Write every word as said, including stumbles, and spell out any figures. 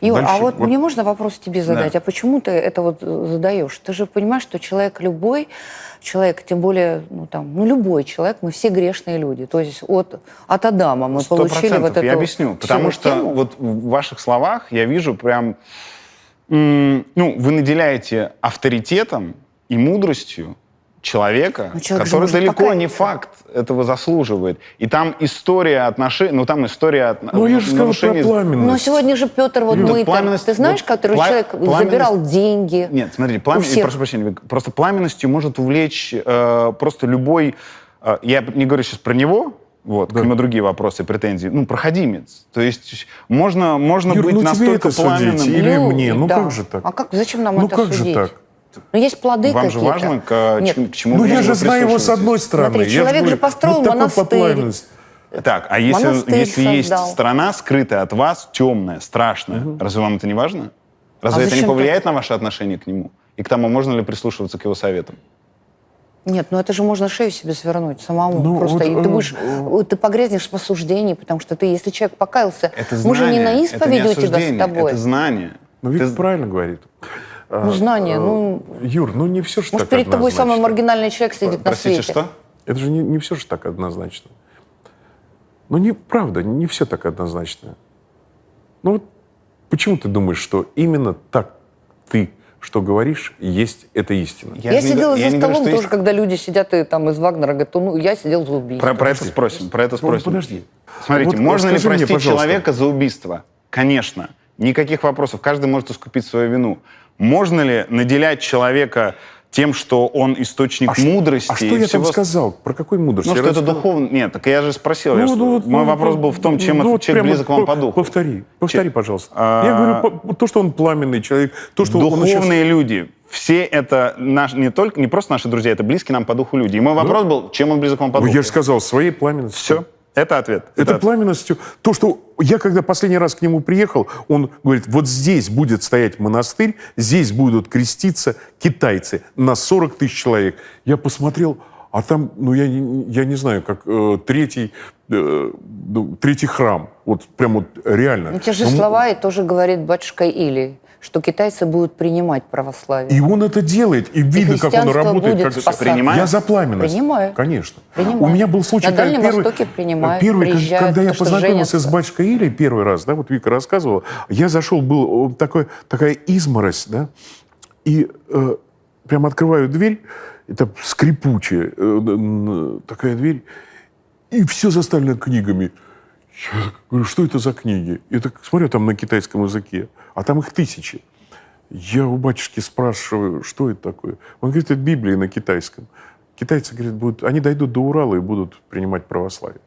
Юр, дальше, а вот, вот мне можно вопрос тебе задать? Да. А почему ты это вот задаешь? Ты же понимаешь, что человек любой, человек, тем более, ну, там, ну, любой человек, мы все грешные люди. То есть от, от Адама мы получили вот эту... Я объясню, потому что тему. Вот в ваших словах я вижу прям... Ну, вы наделяете авторитетом и мудростью человека, ну, человек который далеко покаяться. Не факт этого заслуживает. И там история отношений, ну там история отношений. Ну, я же сказал про пламенность. Но сегодня же, Петр, вот мы там, ты знаешь, вот, который пла человек забирал деньги. Нет, смотри, пламенность, прошу прощения, просто пламенностью может увлечь э, просто любой, э, я не говорю сейчас про него, вот, да. Кроме другие вопросы, претензии. Ну, проходимец. То есть можно, можно Юр, быть ну, настолько пламенным. Судить, или ну, мне? Ну, да. Как же так? А как, зачем нам ну, это как судить? Же так? Но есть плоды какие-то. Вам же важно, к, к чему ну, я же знаю его с одной стороны. Смотри, человек же, говорю, же построил вот монастырь. Так, а если, монастырь если есть страна, скрытая от вас, темная, страшная, угу. Разве вам это не важно? Разве а это не повлияет ты? На ваше отношение к нему? И к тому, можно ли прислушиваться к его советам? Нет, ну это же можно шею себе свернуть самому. Ну, просто вот, и ты, будешь, э... ты погрязнешь в осуждении, потому что ты, если человек покаялся, это знание, мы же не на исповедь у тебя с тобой. Это знание. Ну, Вика ты... правильно говорит. Ну, знание, ну... Юр, ну не все же так однозначно. Может, перед тобой самый маргинальный человек сидит на свете. Простите, что? Это же не, не все же так однозначно. Ну, не, правда, не все так однозначно. Ну, вот почему ты думаешь, что именно так ты, что говоришь, есть эта истина? Я, я сидела не, за я столом говорю, тоже, есть... когда люди сидят и там из Вагнера говорят, ну, я сидел за убийство. Про, про это спросим, про это спросим. Ну, подожди. Смотрите, вот, можно ли простить мне, человека за убийство? Конечно. Никаких вопросов. Каждый может искупить свою вину. Можно ли наделять человека тем, что он источник а мудрости? А что я всего... там сказал? Про какую мудрость? Ну, я что это сказал... духовно... Нет, так я же спросил. Ну, я ну, что... вот, мой ну, вопрос был в том, чем ну, этот вот человек близок по вам по духу. Повтори, повтори, Че... пожалуйста. А... Я говорю, то, что он пламенный человек, то, что духовные он сейчас... люди, все это наш... не, только... не просто наши друзья, это близкие нам по духу люди. И мой да? вопрос был, чем он близок к вам по ну, духу? Я же сказал, своей пламенностью. Все. Это ответ. Это, это пламенностью. То, что я, когда последний раз к нему приехал, он говорит, вот здесь будет стоять монастырь, здесь будут креститься китайцы на сорок тысяч человек. Я посмотрел, а там, ну, я, я не знаю, как э, третий, э, третий храм. Вот прям вот реально. Но те же Но... слова и тоже говорит батюшка Илья, что китайцы будут принимать православие. И он это делает. И видно, и как он работает. Как... Я за пламенность. Принимаю. Конечно. Принимаю. У меня был случай, на Дальнем первый, Востоке принимают, первый, когда то, я познакомился женятся. С батюшкой Ильей первый раз, да, вот Вика рассказывала, я зашел, был такой, такая изморозь, да, и э, прям открываю дверь, это скрипучая э, такая дверь, и все заставлено книгами. Я говорю, что это за книги? Я так смотрю там на китайском языке, а там их тысячи. Я у батюшки спрашиваю, что это такое? Он говорит, это Библия на китайском. Китайцы, говорят, будут, они дойдут до Урала и будут принимать православие.